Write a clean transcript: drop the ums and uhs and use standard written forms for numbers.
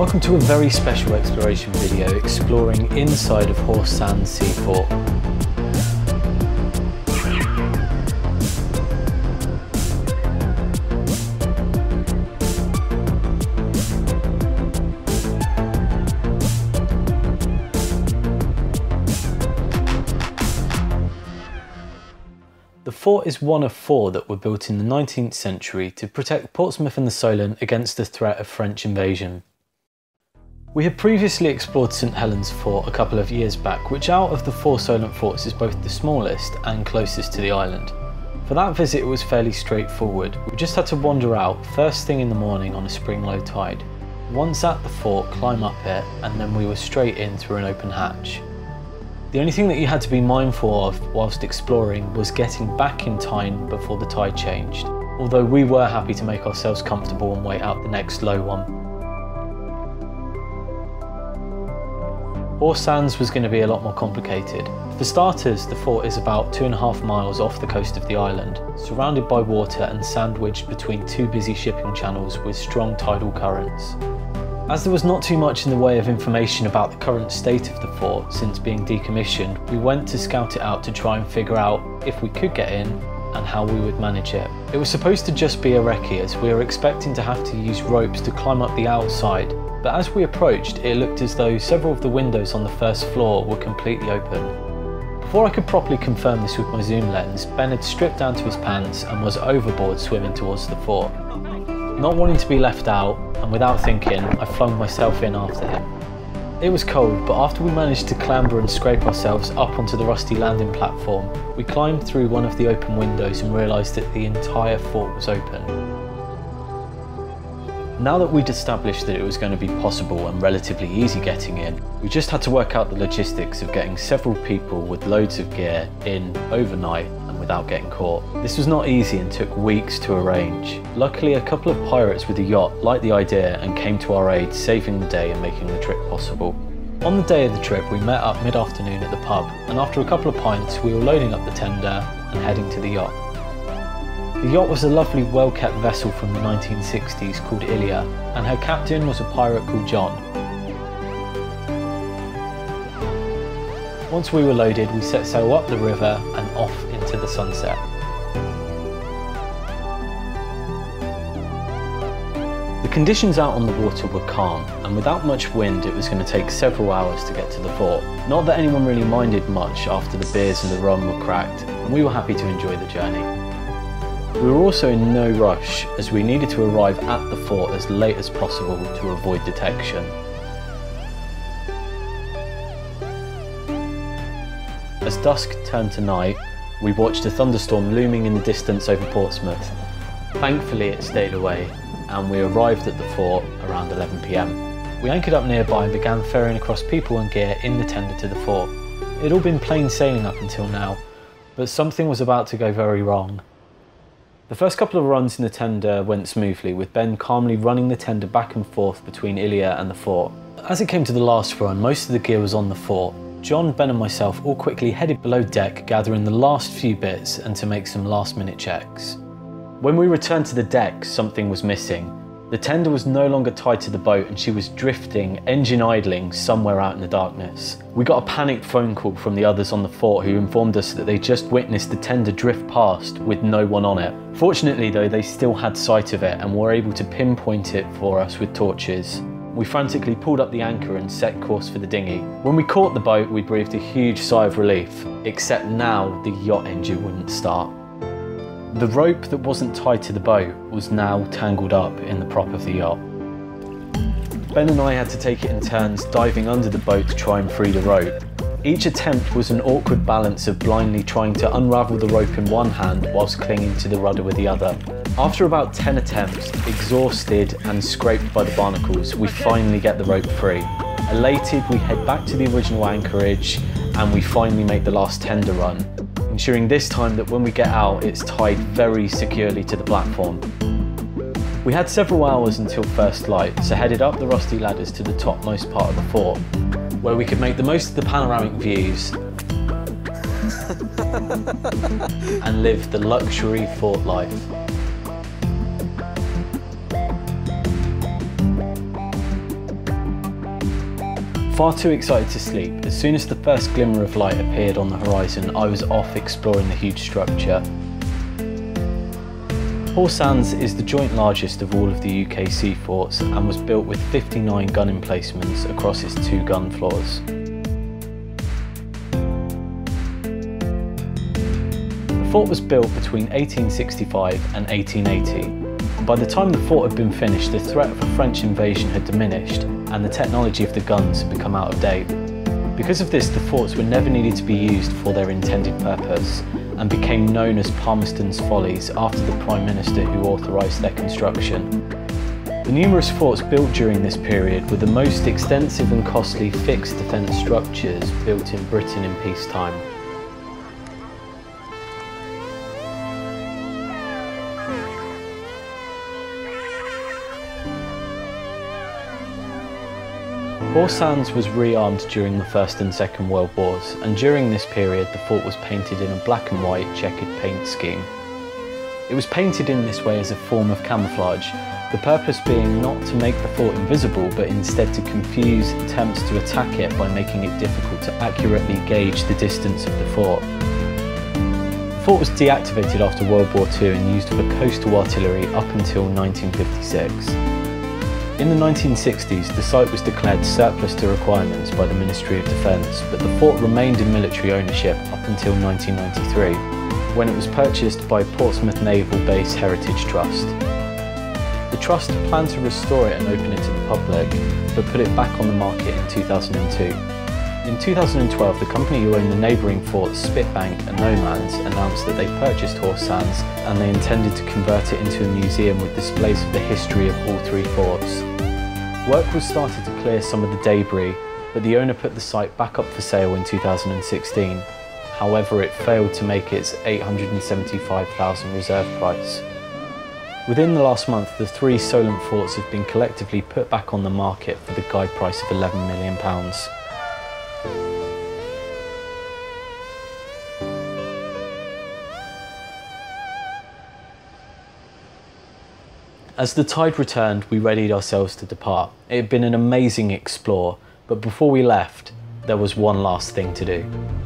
Welcome to a very special exploration video exploring inside of Horse Sand Seafort. The fort is one of four that were built in the 19th century to protect Portsmouth and the Solent against the threat of French invasion. We had previously explored St Helen's Fort a couple of years back, which out of the four Solent forts is both the smallest and closest to the island. For that visit it was fairly straightforward. We just had to wander out first thing in the morning on a spring low tide. Once at the fort, climb up it, and then we were straight in through an open hatch. The only thing that you had to be mindful of whilst exploring was getting back in time before the tide changed, although we were happy to make ourselves comfortable and wait out the next low one. Horse Sands was going to be a lot more complicated. For starters, the fort is about 2.5 miles off the coast of the island, surrounded by water and sandwiched between two busy shipping channels with strong tidal currents. As there was not too much in the way of information about the current state of the fort since being decommissioned, we went to scout it out to try and figure out if we could get in and how we would manage it. It was supposed to just be a recce, as we were expecting to have to use ropes to climb up the outside, but as we approached it looked as though several of the windows on the first floor were completely open. Before I could properly confirm this with my zoom lens, Ben had stripped down to his pants and was overboard swimming towards the fort. Not wanting to be left out, and without thinking, I flung myself in after him. It was cold, but after we managed to clamber and scrape ourselves up onto the rusty landing platform, we climbed through one of the open windows and realised that the entire fort was open. Now that we'd established that it was going to be possible and relatively easy getting in, we just had to work out the logistics of getting several people with loads of gear in overnight without getting caught. This was not easy and took weeks to arrange. Luckily, a couple of pirates with a yacht liked the idea and came to our aid, saving the day and making the trip possible. On the day of the trip, we met up mid-afternoon at the pub, and after a couple of pints, we were loading up the tender and heading to the yacht. The yacht was a lovely, well-kept vessel from the 1960s called Ilya, and her captain was a pirate called John. Once we were loaded, we set sail up the river and off into the sunset. The conditions out on the water were calm, and without much wind it was going to take several hours to get to the fort. Not that anyone really minded much after the beers and the rum were cracked, and we were happy to enjoy the journey. We were also in no rush, as we needed to arrive at the fort as late as possible to avoid detection. As dusk turned to night, we watched a thunderstorm looming in the distance over Portsmouth. Thankfully it stayed away, and we arrived at the fort around 11 PM. We anchored up nearby and began ferrying across people and gear in the tender to the fort. It had all been plain sailing up until now, but something was about to go very wrong. The first couple of runs in the tender went smoothly, with Ben calmly running the tender back and forth between Ilya and the fort. As it came to the last run, most of the gear was on the fort. John, Ben and myself all quickly headed below deck, gathering the last few bits and to make some last minute checks. When we returned to the deck, something was missing. The tender was no longer tied to the boat and she was drifting, engine idling, somewhere out in the darkness. We got a panicked phone call from the others on the fort who informed us that they just witnessed the tender drift past with no one on it. Fortunately though, they still had sight of it and were able to pinpoint it for us with torches. We frantically pulled up the anchor and set course for the dinghy. When we caught the boat, we breathed a huge sigh of relief, except now the yacht engine wouldn't start. The rope that wasn't tied to the boat was now tangled up in the prop of the yacht. Ben and I had to take it in turns diving under the boat to try and free the rope. Each attempt was an awkward balance of blindly trying to unravel the rope in one hand whilst clinging to the rudder with the other. After about 10 attempts, exhausted and scraped by the barnacles, we finally get the rope free. Elated, we head back to the original anchorage and we finally make the last tender run, ensuring this time that when we get out, it's tied very securely to the platform. We had several hours until first light, so headed up the rusty ladders to the topmost part of the fort, where we could make the most of the panoramic views and live the luxury fort life. far too excited to sleep. As soon as the first glimmer of light appeared on the horizon, I was off exploring the huge structure. Horse Sands is the joint largest of all of the UK seaforts and was built with 59 gun emplacements across its two gun floors. The fort was built between 1865 and 1880. By the time the fort had been finished, the threat of a French invasion had diminished and the technology of the guns had become out of date. Because of this, the forts were never needed to be used for their intended purpose and became known as Palmerston's Follies after the Prime Minister who authorised their construction. The numerous forts built during this period were the most extensive and costly fixed defence structures built in Britain in peacetime. Horse Sands was rearmed during the First and Second World Wars, and during this period the fort was painted in a black and white checkered paint scheme. It was painted in this way as a form of camouflage, the purpose being not to make the fort invisible but instead to confuse attempts to attack it by making it difficult to accurately gauge the distance of the fort. The fort was deactivated after World War II and used for coastal artillery up until 1956. In the 1960s, the site was declared surplus to requirements by the Ministry of Defence, but the fort remained in military ownership up until 1993, when it was purchased by Portsmouth Naval Base Heritage Trust. The Trust planned to restore it and open it to the public, but put it back on the market in 2002. In 2012, the company who owned the neighbouring forts Spitbank and No Man's announced that they purchased Horse Sands and they intended to convert it into a museum with displays of the history of all three forts. Work was started to clear some of the debris, but the owner put the site back up for sale in 2016. However, it failed to make its £875,000 reserve price. Within the last month, the three Solent forts have been collectively put back on the market for the guide price of £11 million. As the tide returned, we readied ourselves to depart. It had been an amazing explore, but before we left, there was one last thing to do.